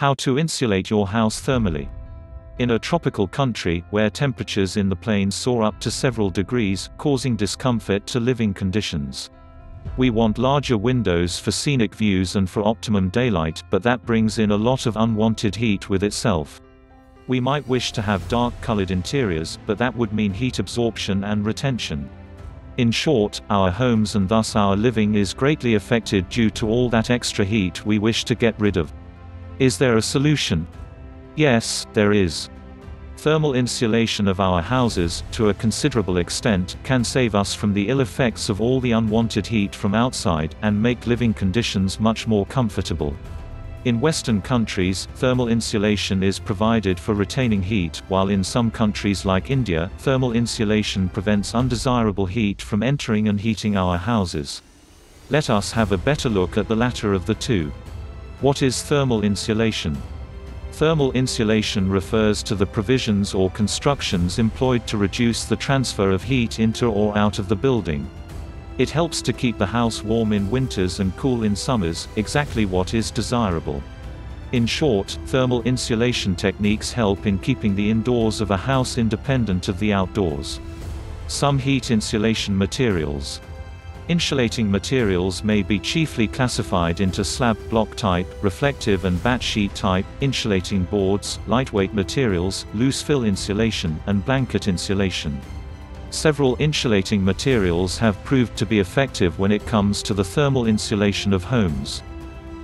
How to insulate your house thermally. In a tropical country, where temperatures in the plains soar up to several degrees, causing discomfort to living conditions. We want larger windows for scenic views and for optimum daylight, but that brings in a lot of unwanted heat with itself. We might wish to have dark-colored interiors, but that would mean heat absorption and retention. In short, our homes and thus our living is greatly affected due to all that extra heat we wish to get rid of. Is there a solution? Yes, there is. Thermal insulation of our houses, to a considerable extent, can save us from the ill effects of all the unwanted heat from outside, and make living conditions much more comfortable. In Western countries, thermal insulation is provided for retaining heat, while in some countries like India, thermal insulation prevents undesirable heat from entering and heating our houses. Let us have a better look at the latter of the two. What is thermal insulation? Thermal insulation refers to the provisions or constructions employed to reduce the transfer of heat into or out of the building. It helps to keep the house warm in winters and cool in summers, exactly what is desirable. In short, thermal insulation techniques help in keeping the indoors of a house independent of the outdoors. Some heat insulation materials. Insulating materials may be chiefly classified into slab block type, reflective and bat sheet type, insulating boards, lightweight materials, loose fill insulation, and blanket insulation. Several insulating materials have proved to be effective when it comes to the thermal insulation of homes.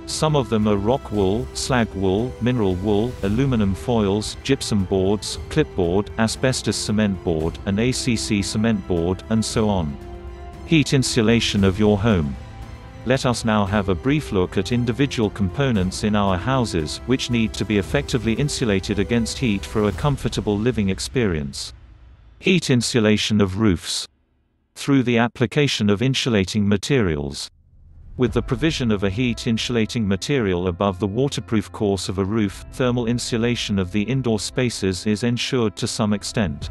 Some of them are rock wool, slag wool, mineral wool, aluminum foils, gypsum boards, clipboard, asbestos cement board, and ACC cement board, and so on. Heat insulation of your home. Let us now have a brief look at individual components in our houses, which need to be effectively insulated against heat for a comfortable living experience. Heat insulation of roofs. Through the application of insulating materials. With the provision of a heat insulating material above the waterproof course of a roof, thermal insulation of the indoor spaces is ensured to some extent.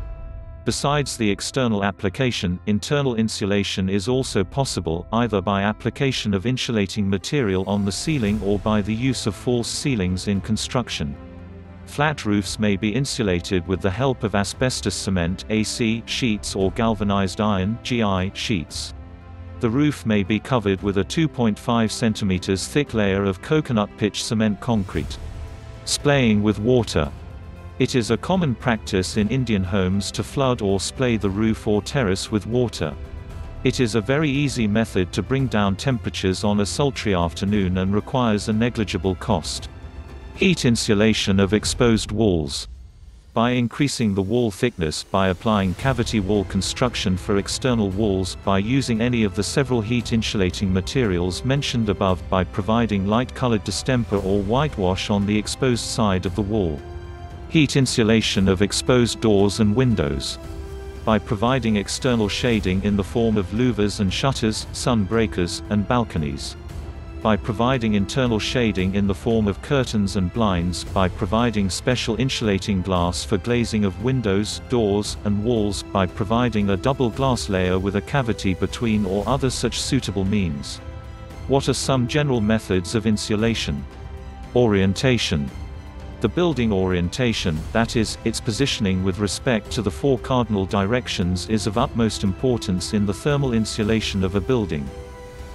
Besides the external application, internal insulation is also possible, either by application of insulating material on the ceiling or by the use of false ceilings in construction. Flat roofs may be insulated with the help of asbestos cement (AC) sheets or galvanized iron (GI) sheets. The roof may be covered with a 2.5 cm thick layer of coconut pitch cement concrete. Splaying with water. It is a common practice in Indian homes to flood or splay the roof or terrace with water. It is a very easy method to bring down temperatures on a sultry afternoon and requires a negligible cost. Heat insulation of exposed walls. By increasing the wall thickness by applying cavity wall construction for external walls, by using any of the several heat insulating materials mentioned above, by providing light-colored distemper or whitewash on the exposed side of the wall. Heat insulation of exposed doors and windows. By providing external shading in the form of louvers and shutters, sun breakers, and balconies. By providing internal shading in the form of curtains and blinds. By providing special insulating glass for glazing of windows, doors, and walls. By providing a double glass layer with a cavity between or other such suitable means. What are some general methods of insulation? Orientation. The building orientation, that is, its positioning with respect to the four cardinal directions, is of utmost importance in the thermal insulation of a building.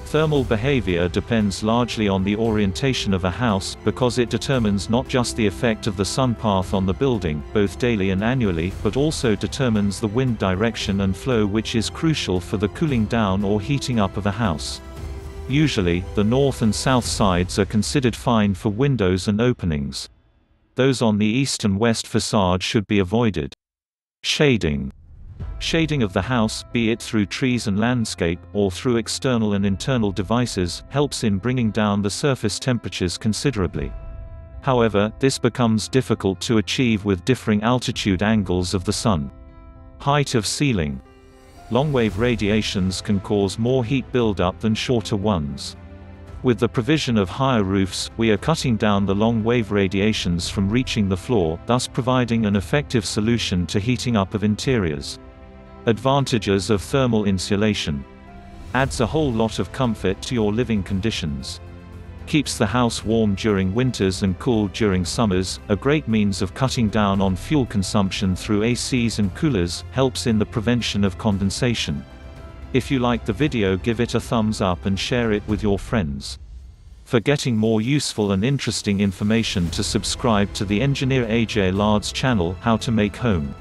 Thermal behavior depends largely on the orientation of a house, because it determines not just the effect of the sun path on the building, both daily and annually, but also determines the wind direction and flow, which is crucial for the cooling down or heating up of a house. Usually, the north and south sides are considered fine for windows and openings. Those on the east and west facade should be avoided. Shading. Shading of the house, be it through trees and landscape, or through external and internal devices, helps in bringing down the surface temperatures considerably. However, this becomes difficult to achieve with differing altitude angles of the sun. Height of ceiling. Long-wave radiations can cause more heat buildup than shorter ones. With the provision of higher roofs, we are cutting down the long-wave radiations from reaching the floor, thus providing an effective solution to heating up of interiors. Advantages of thermal insulation. Adds a whole lot of comfort to your living conditions. Keeps the house warm during winters and cool during summers, a great means of cutting down on fuel consumption through ACs and coolers, helps in the prevention of condensation. If you like the video, give it a thumbs up and share it with your friends. For getting more useful and interesting information, to subscribe to the engineer AJ Lard's channel, How to Make Home.